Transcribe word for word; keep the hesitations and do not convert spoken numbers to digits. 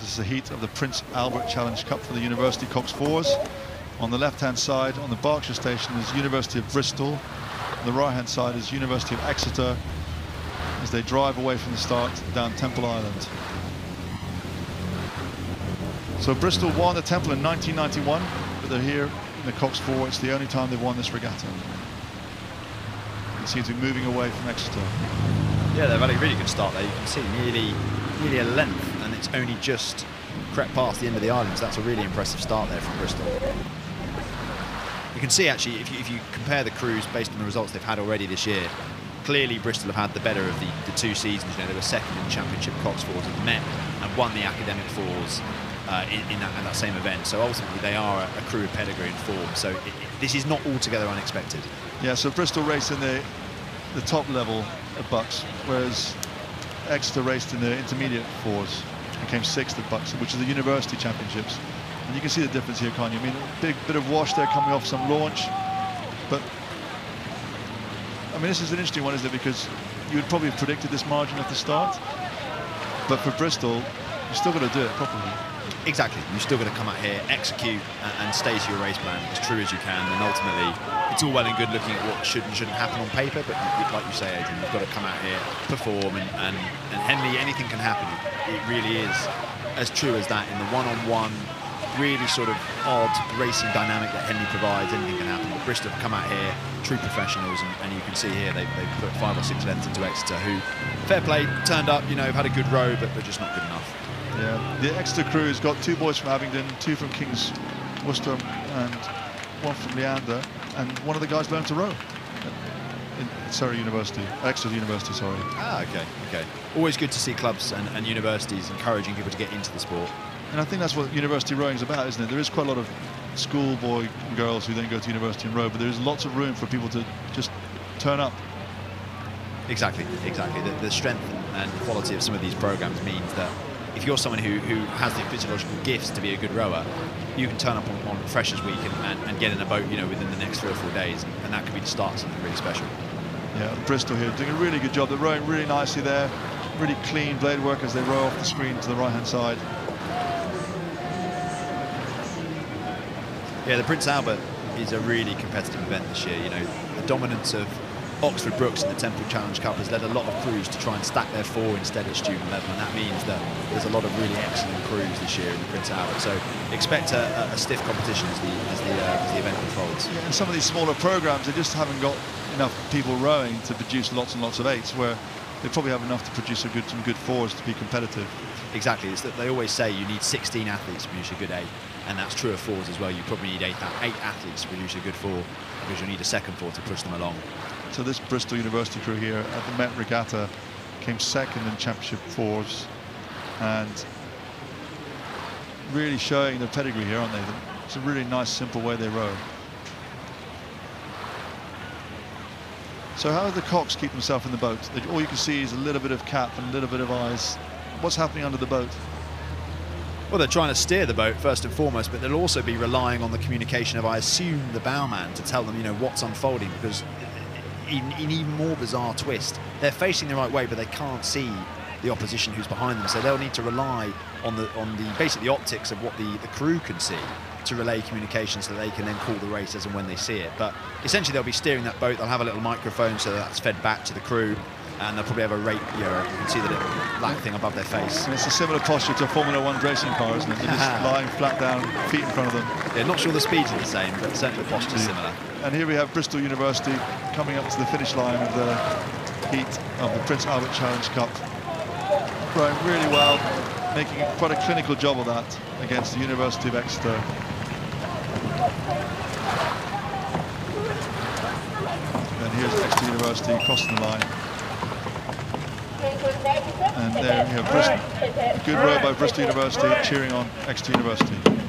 This is the heat of the Prince Albert Challenge Cup for the University Cox Fours. On the left-hand side, on the Berkshire station, is University of Bristol. On the right-hand side is University of Exeter, as they drive away from the start down Temple Island. So Bristol won the Temple in nineteen ninety-one, but they're here in the Cox Four. It's the only time they've won this regatta. They seem to be moving away from Exeter. Yeah, they've had a really good start there. You can see nearly, nearly a length, and it's only just crept past the end of the island, so that's a really impressive start there from Bristol. You can see, actually, if you, if you compare the crews based on the results they've had already this year, clearly Bristol have had the better of the, the two seasons. You know, they were second in Championship Cox Fours and Met, and won the Academic Fours uh, in, in, that, in that same event. So ultimately they are a, a crew of pedigree and form, so it, it, this is not altogether unexpected. Yeah, so Bristol raced in the, the top level at Bucks, whereas Exeter raced in the intermediate fours and came sixth at Bucks, which is the University Championships. And you can see the difference here, can't you? I mean, a big bit of wash there coming off some launch, but I mean, this is an interesting one, isn't it? Because you would probably have predicted this margin at the start, but for Bristol, you're still going to do it properly. Exactly. You're still going to come out here, execute, and stay to your race plan as true as you can. And ultimately, it's all well and good looking at what should and shouldn't happen on paper, but like you say, Adrian, you've got to come out here, perform, and, and, and Henley, anything can happen. It really is as true as that in the one-on-one. Really sort of odd racing dynamic that Henley provides, anything can happen. But Bristol have come out here, true professionals, and, and you can see here they've, they've put five or six lengths into Exeter, who, fair play, turned up, you know, have had a good row, but they're just not good enough. Yeah, the Exeter crew has got two boys from Abingdon, two from King's Worcester, and one from Leander, and one of the guys learned to row. In Surrey University, Exeter University, sorry. Ah, okay, okay. Always good to see clubs and, and universities encouraging people to get into the sport. And I think that's what university rowing's about, isn't it? There is quite a lot of schoolboy girls who then go to university and row, but there is lots of room for people to just turn up. Exactly, exactly. The, the strength and quality of some of these programs means that if you're someone who, who has the physiological gifts to be a good rower, you can turn up on, on Freshers Week and, and, and get in a boat, you know, within the next three or four days, and that could be the start of something really special. Yeah, Bristol here doing a really good job. They're rowing really nicely there, really clean blade work as they row off the screen to the right-hand side. Yeah, the Prince Albert is a really competitive event this year. You know, the dominance of Oxford Brooks in the Temple Challenge Cup has led a lot of crews to try and stack their four instead of student level, and that means that there's a lot of really excellent crews this year in the Prince Albert. So expect a, a stiff competition as the as the, uh, as the event unfolds. Yeah, and some of these smaller programs, they just haven't got enough people rowing to produce lots and lots of eights, where they probably have enough to produce a good some good fours to be competitive. Exactly, it's that they always say you need sixteen athletes to produce a good eight, and that's true of fours as well. You probably need eight, eight athletes to produce a good four, because you need a second four to push them along. So this Bristol University crew here at the Met Regatta came second in Championship Fours, and really showing their pedigree here, aren't they? It's a really nice, simple way they row. So how do the Cox keep themselves in the boat? All you can see is a little bit of cap and a little bit of eyes. What's happening under the boat? Well, they're trying to steer the boat first and foremost, but they'll also be relying on the communication of, I assume, the bowman to tell them, you know, what's unfolding, because in, in even more bizarre twist, they're facing the right way, but they can't see the opposition who's behind them, so they'll need to rely on the on the basically the optics of what the, the crew can see to relay communication, so that they can then call the race as and when they see it. But essentially they'll be steering that boat, they'll have a little microphone, so that's fed back to the crew, and they'll probably have a rake, you know, you can see the little black thing above their face. And it's a similar posture to a Formula One racing car, isn't it? They're just lying flat down, feet in front of them. Yeah, not sure the speeds are the same, but certainly the posture's similar. And here we have Bristol University coming up to the finish line of the heat of the Prince Albert Challenge Cup. Rowing really well, making quite a clinical job of that against the University of Exeter. And here's Exeter University crossing the line. And there we have Bristol. Good row by Bristol University, cheering on Exeter University.